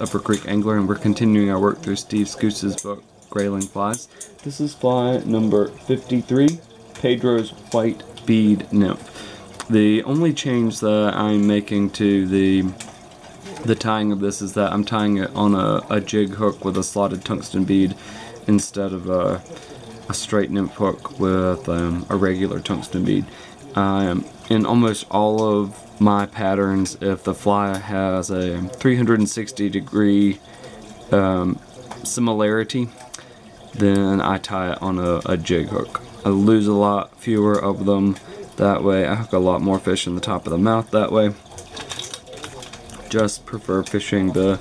Upper Creek Angler, and we're continuing our work through Steve Skuce's book, Grayling Flies. This is fly number 53, Pedro's White Bead Nymph. The only change that I'm making to the tying of this is that I'm tying it on a jig hook with a slotted tungsten bead instead of a straight nymph hook with a regular tungsten bead. In almost all of my patterns, if the fly has a 360 degree similarity, then I tie it on a jig hook. I lose a lot fewer of them that way. I hook a lot more fish in the top of the mouth that way. Just prefer fishing the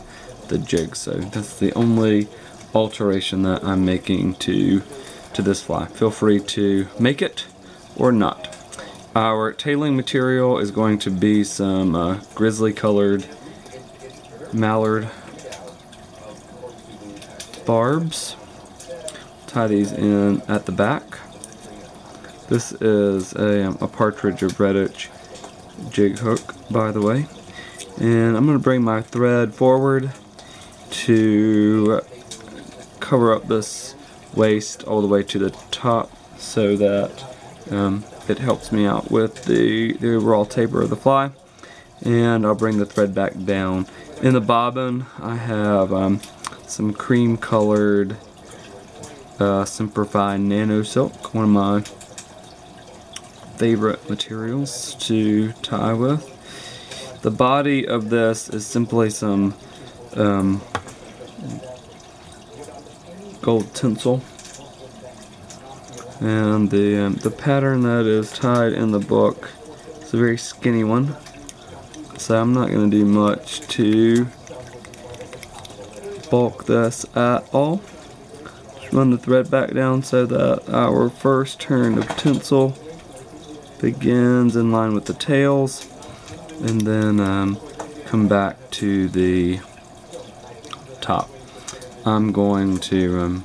jig, so that's the only alteration that I'm making to this fly. Feel free to make it or not. Our tailing material is going to be some grizzly colored mallard barbs. Tie these in at the back. This is a Partridge of Redditch jig hook, by the way. And I'm going to bring my thread forward to cover up this waist all the way to the top so that it helps me out with the overall taper of the fly. And I'll bring the thread back down. In the bobbin, I have some cream colored Simplify Nano Silk, one of my favorite materials to tie with. The body of this is simply some gold tinsel, and the pattern that is tied in the book is a very skinny one, so I'm not going to do much to bulk this at all. Just run the thread back down so that our first turn of tinsel begins in line with the tails, and then come back to the top. I'm going to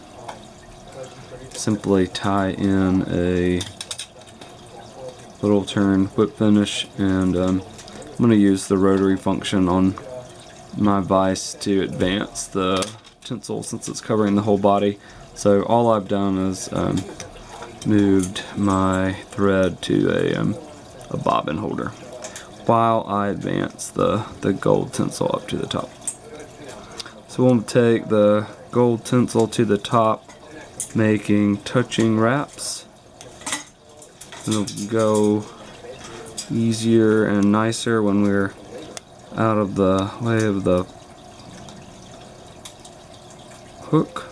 simply tie in a little turn whip finish, and I'm going to use the rotary function on my vise to advance the tinsel since it's covering the whole body. So all I've done is moved my thread to a bobbin holder while I advance the gold tinsel up to the top. So we'll take the gold tinsel to the top, making touching wraps. It'll go easier and nicer when we're out of the way of the hook.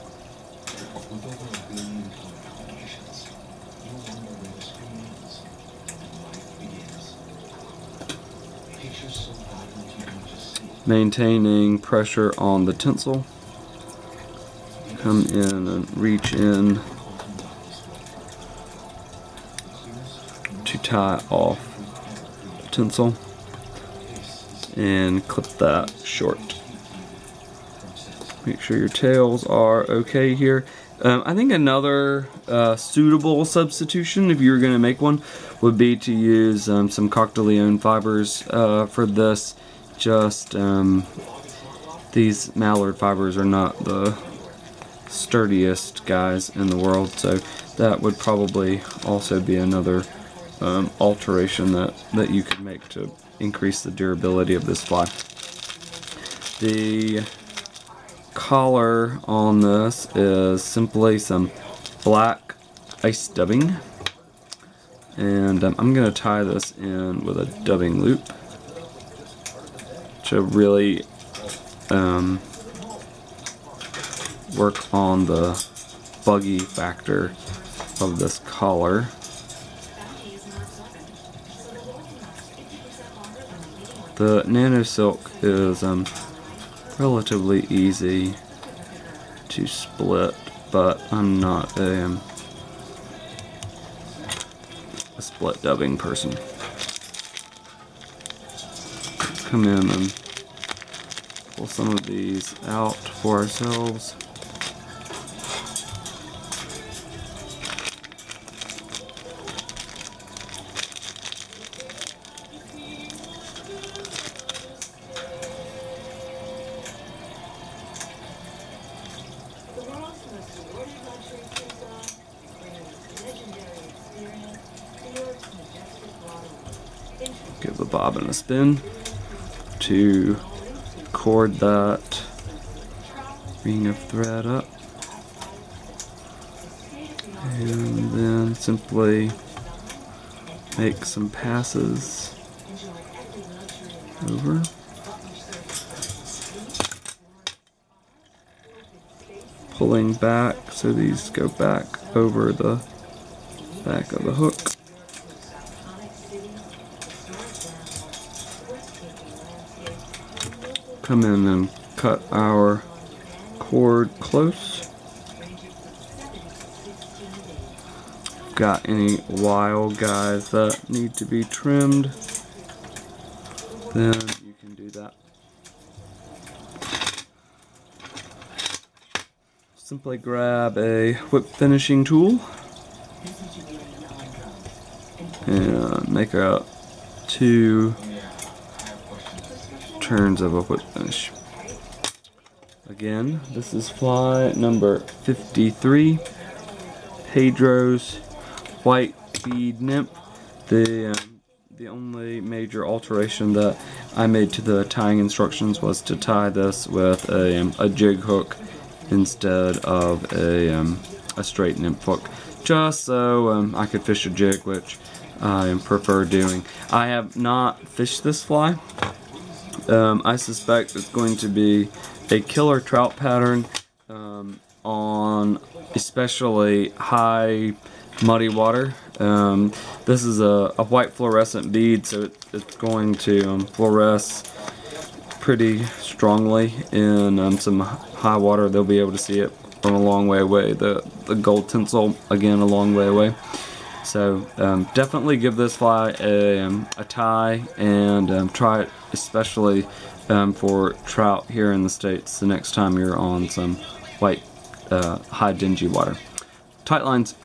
Maintaining pressure on the tinsel. Come in and reach in to tie off tinsel and clip that short. Make sure your tails are okay here. I think another suitable substitution, if you were going to make one, would be to use some Coch de Leon fibers for this. Just these mallard fibers are not the sturdiest guys in the world, so that would probably also be another alteration that you could make to increase the durability of this fly. The collar on this is simply some black ice dubbing, and I'm going to tie this in with a dubbing loop to really work on the buggy factor of this collar. The nano silk is relatively easy to split, but I'm not a split dubbing person. Come in and pull some of these out for ourselves. a bob and a spin to cord that ring of thread up, and then simply make some passes over. Pulling back so these go back over the back of the hook. Come in and cut our cord close. Got any wild guys that need to be trimmed, then you can do that. Simply grab a whip finishing tool and make out 2 turns of a whip finish. Again, this is fly number 53, Pedro's White Bead Nymph. The only major alteration that I made to the tying instructions was to tie this with a jig hook instead of a straight nymph hook, just so I could fish a jig, which I prefer doing. I have not fished this fly. I suspect it's going to be a killer trout pattern on especially high muddy water. This is a white fluorescent bead, so it's going to fluoresce pretty strongly in some high water. They'll be able to see it from a long way away. The gold tinsel, again, a long way away. So definitely give this fly a tie and try it, especially for trout here in the States the next time you're on some white, high dingy water. Tight lines.